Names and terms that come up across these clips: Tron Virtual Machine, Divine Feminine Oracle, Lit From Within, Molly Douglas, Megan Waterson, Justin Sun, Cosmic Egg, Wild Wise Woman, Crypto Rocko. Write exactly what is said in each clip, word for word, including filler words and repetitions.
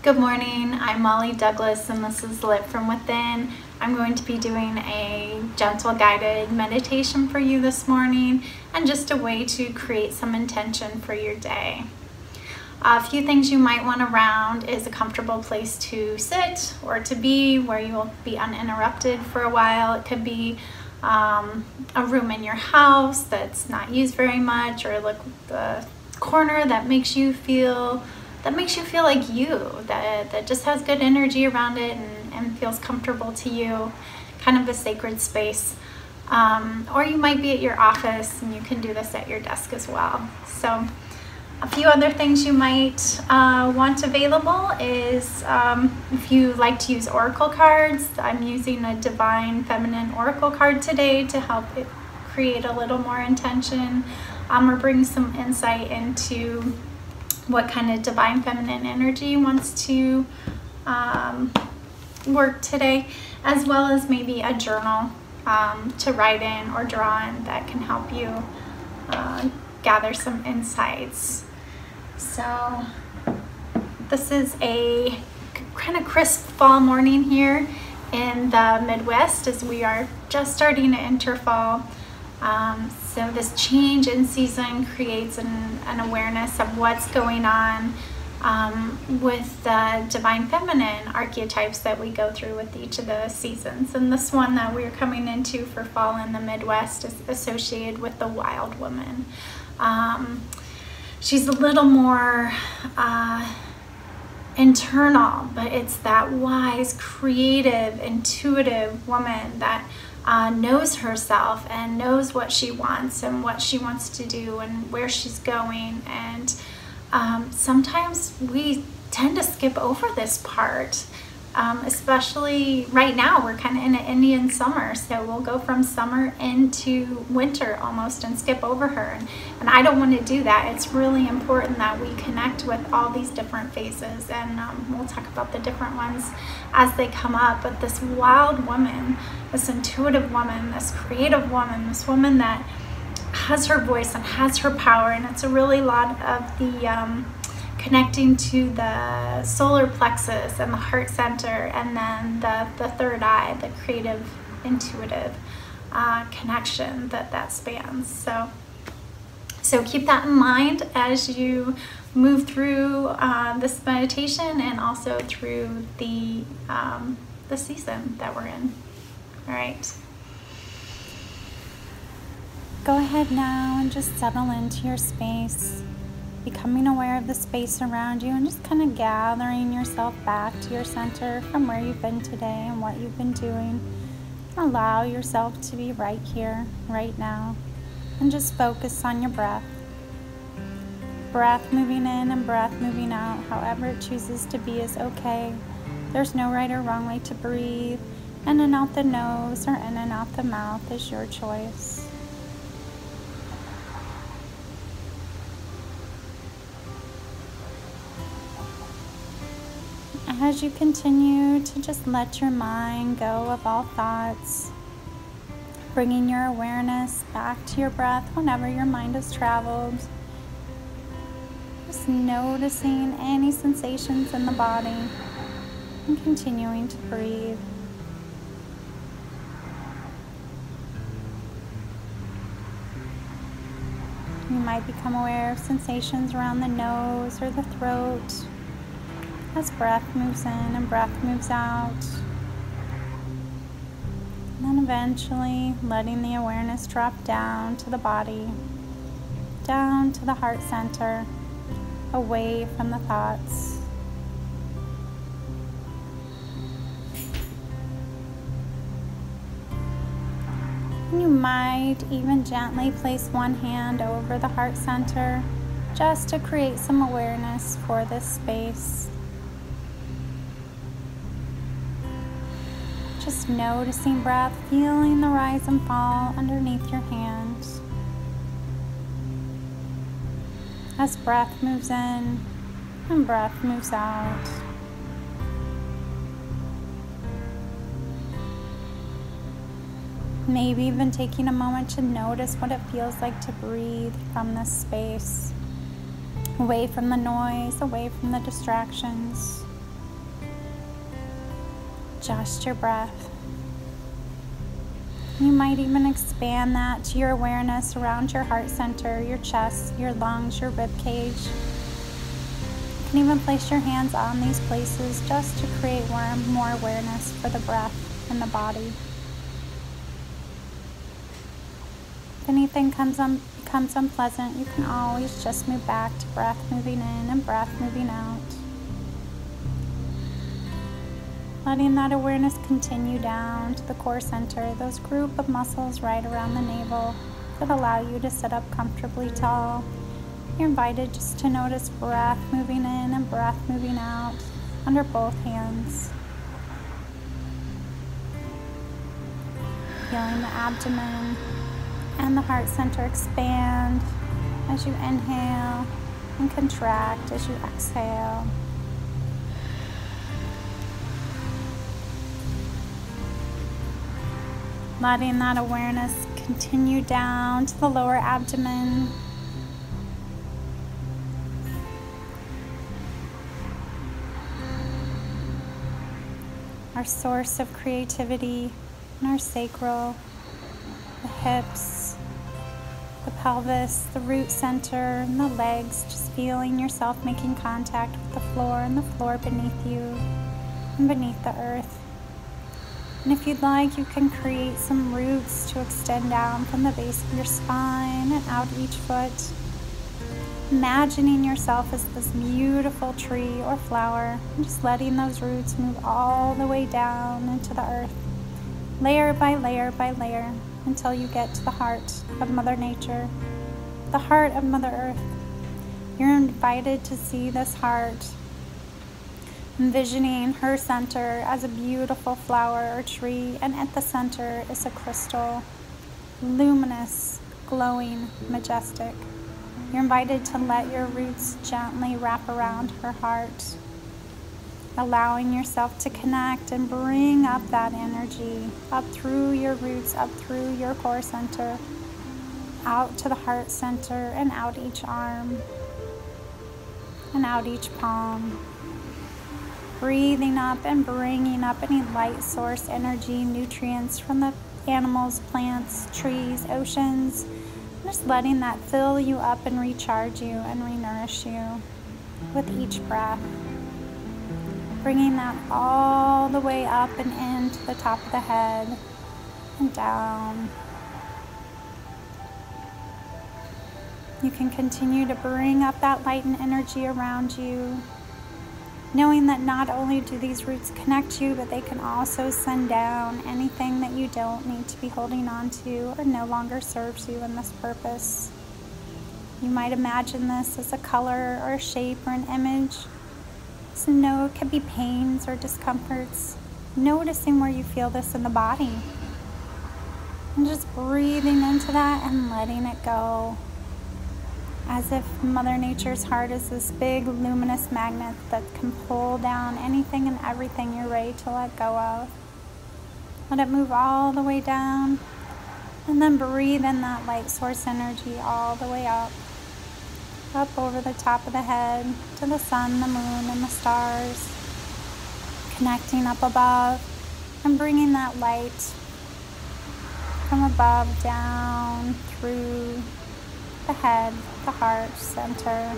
Good morning, I'm Molly Douglas and this is Lit From Within. I'm going to be doing a gentle guided meditation for you this morning and just a way to create some intention for your day. A few things you might want around is a comfortable place to sit or to be where you will be uninterrupted for a while. It could be um, a room in your house that's not used very much, or look the corner that makes you feel that makes you feel like you, that, that just has good energy around it and, and feels comfortable to you, kind of a sacred space. Um, or you might be at your office and you can do this at your desk as well. So a few other things you might uh, want available is um, if you like to use oracle cards. I'm using a Divine Feminine Oracle card today to help it create a little more intention um, or bring some insight into what kind of divine feminine energy wants to um, work today, as well as maybe a journal um, to write in or draw in that can help you uh, gather some insights. So this is a kind of crisp fall morning here in the Midwest as we are just starting to enter fall. Um, so this change in season creates an, an awareness of what's going on um, with the divine feminine archetypes that we go through with each of the seasons. And this one that we're coming into for fall in the Midwest is associated with the wild woman. Um, she's a little more uh, internal, but it's that wise, creative, intuitive woman that Uh, knows herself and knows what she wants and what she wants to do and where she's going. And um, sometimes we tend to skip over this part, um, especially right now. We're kind of in an Indian summer, so we'll go from summer into winter almost and skip over her. And, and I don't want to do that. It's really important that we connect with all these different phases, and um, we'll talk about the different ones as they come up. But this wild woman, this intuitive woman, this creative woman, this woman that has her voice and has her power. And it's a really lot of the um, connecting to the solar plexus and the heart center, and then the, the third eye, the creative, intuitive uh, connection that that spans. So, so keep that in mind as you move through uh, this meditation and also through the, um, the season that we're in. All right, go ahead now and just settle into your space, becoming aware of the space around you and just kind of gathering yourself back to your center from where you've been today and what you've been doing. Allow yourself to be right here, right now, and just focus on your breath. Breath moving in and breath moving out, however it chooses to be is okay. There's no right or wrong way to breathe. In and out the nose or in and out the mouth is your choice. As you continue to just let your mind go of all thoughts, bringing your awareness back to your breath whenever your mind has traveled, just noticing any sensations in the body and continuing to breathe. You might become aware of sensations around the nose or the throat as breath moves in and breath moves out. And then eventually letting the awareness drop down to the body, down to the heart center, away from the thoughts. You might even gently place one hand over the heart center just to create some awareness for this space. Just noticing breath, feeling the rise and fall underneath your hand. As breath moves in and breath moves out. Maybe even taking a moment to notice what it feels like to breathe from this space, away from the noise, away from the distractions. Adjust your breath. You might even expand that to your awareness around your heart center, your chest, your lungs, your rib cage. You can even place your hands on these places just to create more awareness for the breath and the body. If anything comes un- becomes unpleasant, you can always just move back to breath moving in and breath moving out. Letting that awareness continue down to the core center, those group of muscles right around the navel that allow you to sit up comfortably tall. You're invited just to notice breath moving in and breath moving out under both hands. Feeling the abdomen and the heart center expand as you inhale and contract as you exhale. Letting that awareness continue down to the lower abdomen. Our source of creativity and our sacral, the hips, the pelvis, the root center, and the legs, just feeling yourself making contact with the floor and the floor beneath you and beneath the earth. And if you'd like, you can create some roots to extend down from the base of your spine and out each foot. Imagining yourself as this beautiful tree or flower, and just letting those roots move all the way down into the earth, layer by layer by layer, until you get to the heart of Mother Nature, the heart of Mother Earth. You're invited to see this heart, envisioning her center as a beautiful flower or tree, and at the center is a crystal, luminous, glowing, majestic. You're invited to let your roots gently wrap around her heart, allowing yourself to connect and bring up that energy up through your roots, up through your core center, out to the heart center, and out each arm, and out each palm. Breathing up and bringing up any light source, energy, nutrients from the animals, plants, trees, oceans. Just letting that fill you up and recharge you and re-nourish you with each breath. Bringing that all the way up and in to the top of the head and down. You can continue to bring up that light and energy around you, knowing that not only do these roots connect you, but they can also send down anything that you don't need to be holding on to or no longer serves you in this purpose. You might imagine this as a color or a shape or an image. So no, it could be pains or discomforts. Noticing where you feel this in the body. And just breathing into that and letting it go. As if Mother Nature's heart is this big luminous magnet that can pull down anything and everything you're ready to let go of. Let it move all the way down, and then breathe in that light source energy all the way up. Up over the top of the head, to the sun, the moon, and the stars. Connecting up above, and bringing that light from above down through the head, the heart center,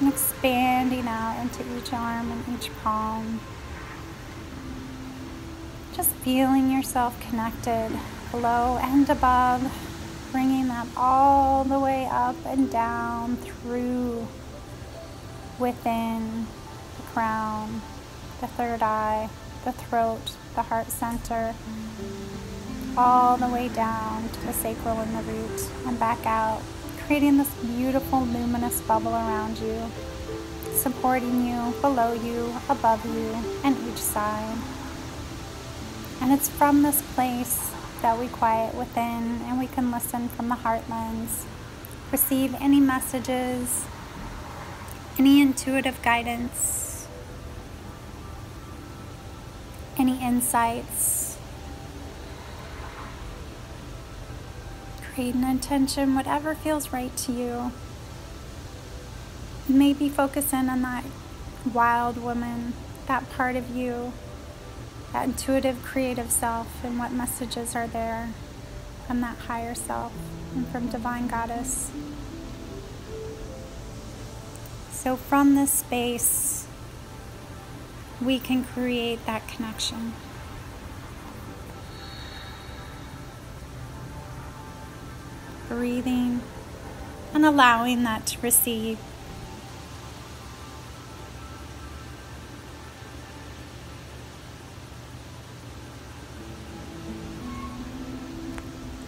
and expanding out into each arm and each palm. Just feeling yourself connected below and above, bringing that all the way up and down through within the crown, the third eye, the throat, the heart center, all the way down to the sacral and the root, and back out, creating this beautiful luminous bubble around you, supporting you, below you, above you, and each side. And it's from this place that we quiet within, and we can listen from the heart lens, receive any messages, any intuitive guidance, any insights. Create an intention, whatever feels right to you. Maybe focus in on that wild woman, that part of you that intuitive, creative self, and what messages are there from that higher self and from Divine Goddess. So from this space, we can create that connection. Breathing and allowing that to receive.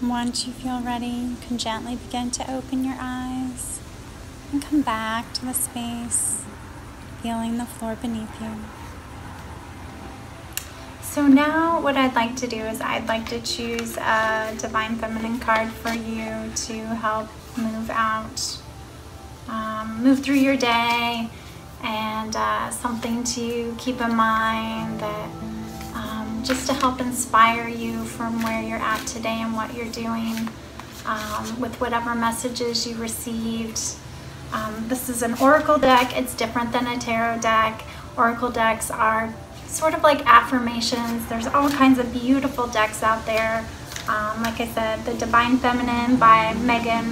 Once you feel ready, you can gently begin to open your eyes and come back to the space, feeling the floor beneath you. So now what I'd like to do is I'd like to choose a Divine Feminine card for you to help move out, um, move through your day, and uh, something to keep in mind that um, just to help inspire you from where you're at today and what you're doing um, with whatever messages you received. Um, this is an oracle deck. It's different than a tarot deck. Oracle decks are sort of like affirmations. There's all kinds of beautiful decks out there. Um, like I said, the Divine Feminine by Megan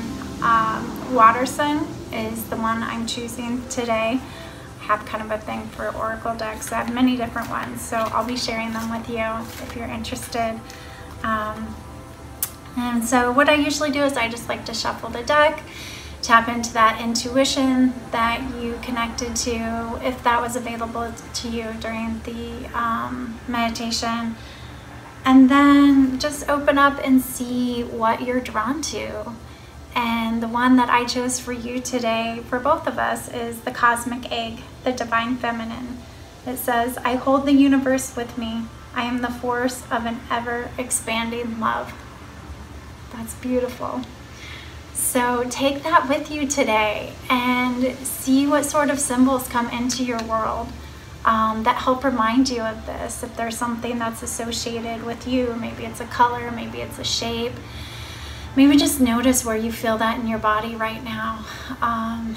um, Waterson is the one I'm choosing today. I have kind of a thing for oracle decks. I have many different ones, so I'll be sharing them with you if you're interested. Um, and so what I usually do is I just like to shuffle the deck, tap into that intuition that you connected to, if that was available to you during the um, meditation. And then just open up and see what you're drawn to. And the one that I chose for you today, for both of us, is the Cosmic Egg, the Divine Feminine. It says, "I hold the universe with me. I am the force of an ever-expanding love." That's beautiful. So take that with you today and see what sort of symbols come into your world um, that help remind you of this. If there's something that's associated with you, maybe it's a color, maybe it's a shape, maybe just notice where you feel that in your body right now, um,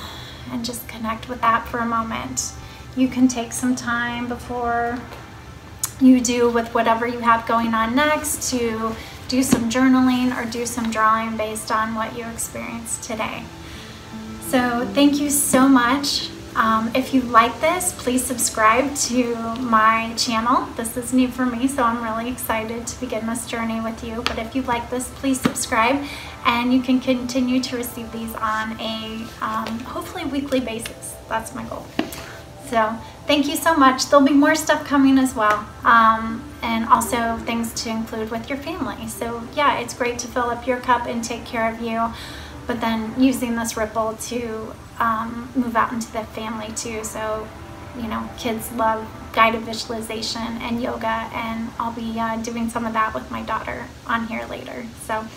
and just connect with that for a moment. You can take some time before you do with whatever you have going on next to do some journaling or do some drawing based on what you experienced today. So thank you so much. Um, if you like this, please subscribe to my channel. This is new for me, so I'm really excited to begin this journey with you. But if you like this, please subscribe, and you can continue to receive these on a um, hopefully weekly basis. That's my goal. So thank you so much. There'll be more stuff coming as well. Um, and also things to include with your family. So yeah, it's great to fill up your cup and take care of you, but then using this ripple to um, move out into the family too. So, you know, kids love guided visualization and yoga, and I'll be uh, doing some of that with my daughter on here later. So.